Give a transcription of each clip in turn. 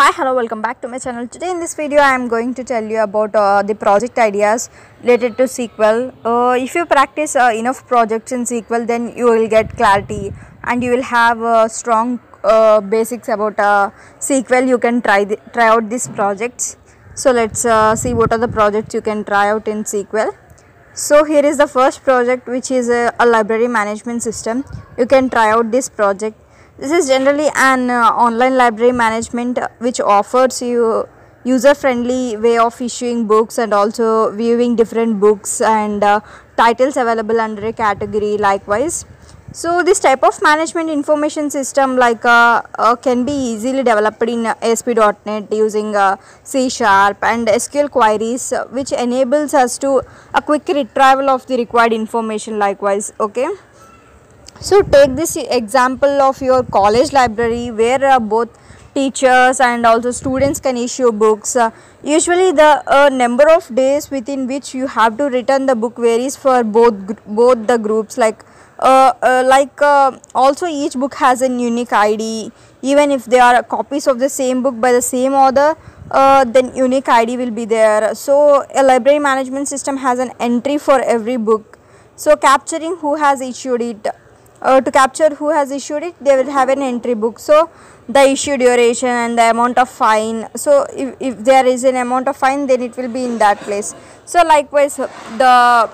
Hi, hello, welcome back to my channel. Today in this video I am going to tell you about the project ideas related to SQL. If you practice enough projects in SQL, then you will get clarity and you will have strong basics about SQL. You can try out these projects. So let's see what are the projects you can try out in SQL. So here is the first project, which is a library management system. You can try out this project. This is generally an online library management which offers you user-friendly way of issuing books and also viewing different books and titles available under a category likewise. So this type of management information system like can be easily developed in ASP.NET using C# and SQL queries, which enables us to a quick retrieval of the required information likewise. Okay. So take this example of your college library where both teachers and also students can issue books. Usually the number of days within which you have to return the book varies for both the groups, also each book has a unique ID. Even if they are copies of the same book by the same author, then unique ID will be there. So a library management system has an entry for every book. So capturing who has issued it. To capture who has issued it, they will have an entry book. So the issue duration and the amount of fine. So if there is an amount of fine, then it will be in that place. So likewise, the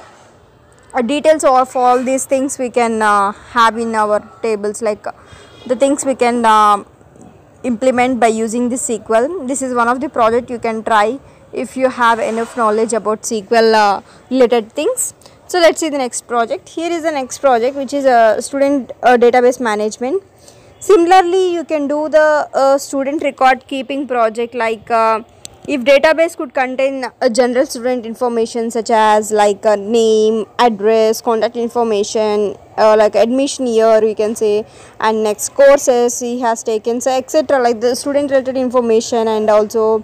details of all these things we can have in our tables, like the things we can implement by using the SQL. This is one of the project you can try if you have enough knowledge about SQL related things. So let's see the next project. Here is the next project, which is a student database management. Similarly, you can do the student record keeping project, like if database could contain a general student information such as like a name, address, contact information, like admission year we can say, and next courses he has taken, so etc, like the student related information, and also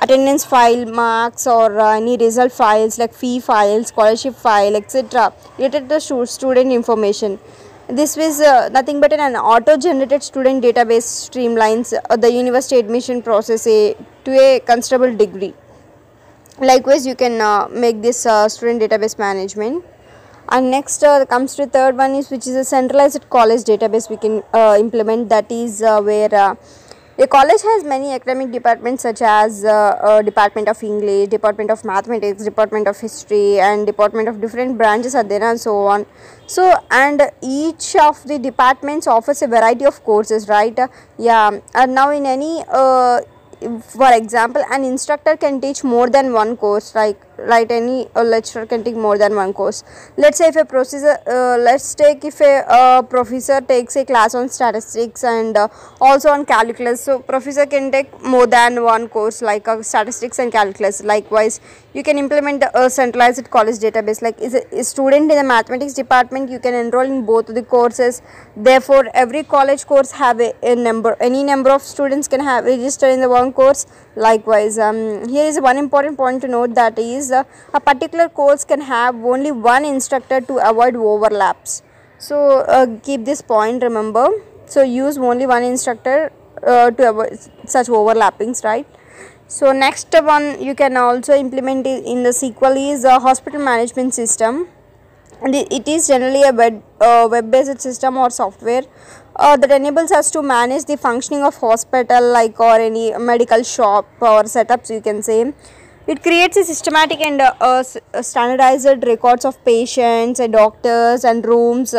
attendance file, marks, or any result files like fee files, scholarship file, etc, related to student information. This is nothing but an auto-generated student database streamlines the university admission process to a considerable degree. Likewise, you can make this student database management. And next comes to the third one, which is a centralized college database we can implement. That is where a college has many academic departments such as Department of English, Department of Mathematics, Department of History, and Department of different branches are there and so on. So, and each of the departments offers a variety of courses, right? Yeah, and now in any, for example, an instructor can teach more than one course, right? Any lecturer can take more than one course. Let's say if a professor, professor takes a class on statistics and also on calculus, so professor can take more than one course like statistics and calculus. Likewise, you can implement a centralized college database, like is a student in the mathematics department, you can enroll in both the courses. Therefore, every college course have any number of students can have registered in the one course. Likewise, here is one important point to note, that is a particular course can have only one instructor to avoid overlaps. So keep this point, remember. So use only one instructor to avoid such overlappings, right? So next one you can also implement in the SQL is a hospital management system. And it is generally a web-based system or software that enables us to manage the functioning of hospital, like or any medical shop or setups you can say. It creates a systematic and standardized records of patients, doctors, and rooms,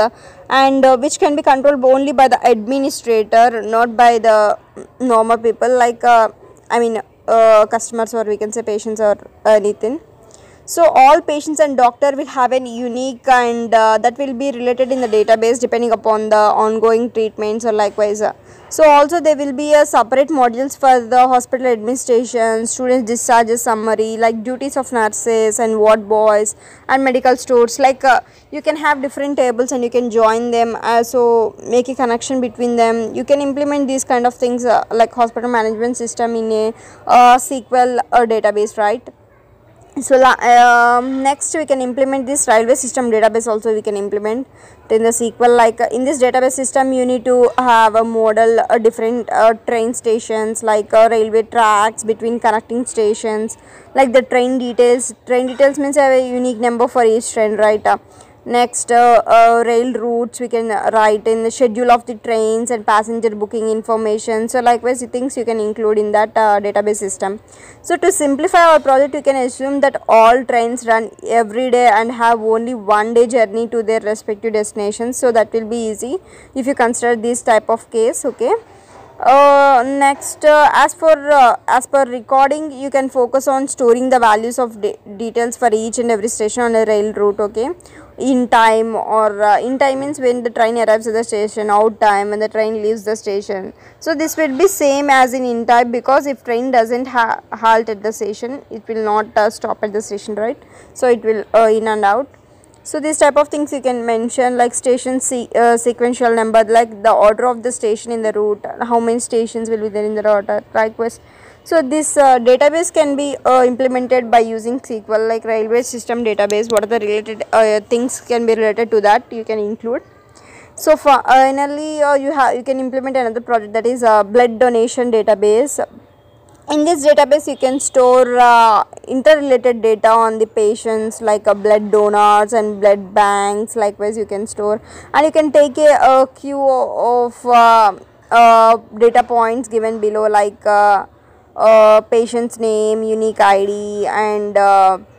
and which can be controlled only by the administrator, not by the normal people, like customers, or we can say patients or anything. So all patients and doctor will have an unique, and that will be related in the database depending upon the ongoing treatments or likewise. So also there will be a separate modules for the hospital administration, students discharges summary, like duties of nurses and ward boys and medical stores. Like you can have different tables and you can join them, so make a connection between them. You can implement these kind of things like hospital management system in a SQL database, right? So next we can implement this railway system database also. We can implement in the SQL, like in this database system you need to have a model, different train stations, like railway tracks between connecting stations, like the train details. Train details means have a unique number for each train, right? Next rail routes we can write in the schedule of the trains and passenger booking information. So likewise things you can include in that database system. So to simplify our project, you can assume that all trains run every day and have only one day journey to their respective destinations. So that will be easy if you consider this type of case. Okay. Next, as per recording, you can focus on storing the values of details for each and every station on a rail route. Okay, in time, or in time means when the train arrives at the station, out time when the train leaves the station. So this will be same as in time, because if train doesn't halt at the station, it will not stop at the station, right? So it will in and out. So this type of things you can mention, like station sequential number, like the order of the station in the route, how many stations will be there in the route, right? So this database can be implemented by using SQL, like railway system database. What are the related things can be related to that, you can include. So finally you can implement another project, that is blood donation database. In this database you can store interrelated data on the patients, like blood donors and blood banks. Likewise you can store, and you can take a queue of data points given below, like patient's name, unique ID, and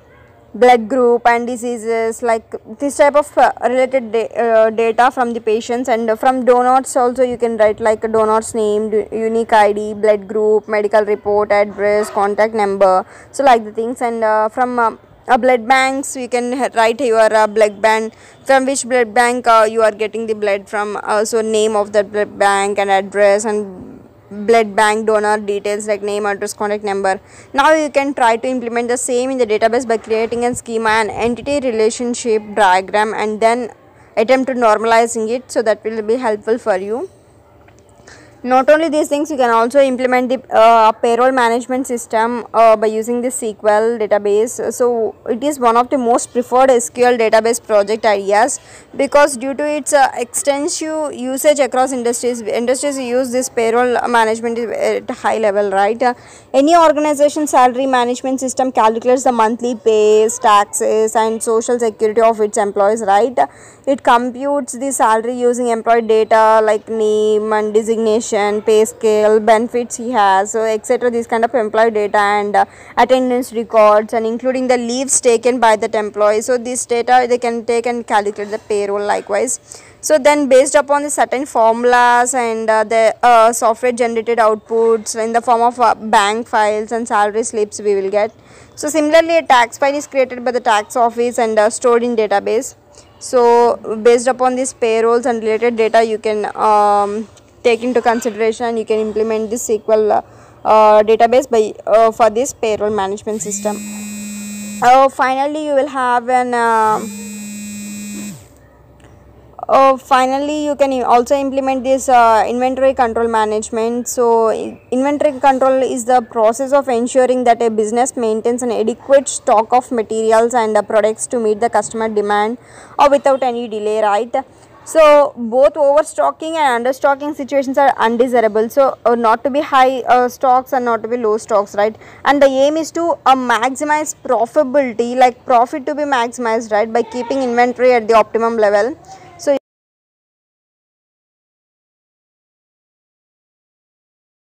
blood group and diseases, like this type of related data from the patients. And from donors also you can write, like a donor's name, unique ID, blood group, medical report, address, contact number, so like the things. And from blood banks you can write your blood bank, from which blood bank you are getting the blood from, so name of the blood bank and address, and blood bank donor details like name, address, contact number. Now you can try to implement the same in the database by creating a schema and entity relationship diagram, and then attempt to normalizing it. So that will be helpful for you. Not only these things, you can also implement the payroll management system by using the SQL database. So it is one of the most preferred SQL database project ideas, because due to its extensive usage across industries use this payroll management at high level, right? Any organization salary management system calculates the monthly pays, taxes, and social security of its employees, right? It computes the salary using employee data like name and designation, pay scale, benefits he has, so etc. This kind of employee data, and attendance records, and including the leaves taken by that employee. So this data they can take and calculate the payroll likewise. So then based upon the certain formulas and the software generated outputs in the form of bank files and salary slips we will get. So similarly a tax file is created by the tax office and stored in database. So based upon these payrolls and related data you can take into consideration, you can implement this SQL database by for this payroll management system. Finally you will have an finally you can also implement this inventory control management. So inventory control is the process of ensuring that a business maintains an adequate stock of materials and products to meet the customer demand or without any delay, right? So both overstocking and understocking situations are undesirable. So not to be high stocks and not to be low stocks, right? And the aim is to maximize profitability, like profit to be maximized, right, by keeping inventory at the optimum level.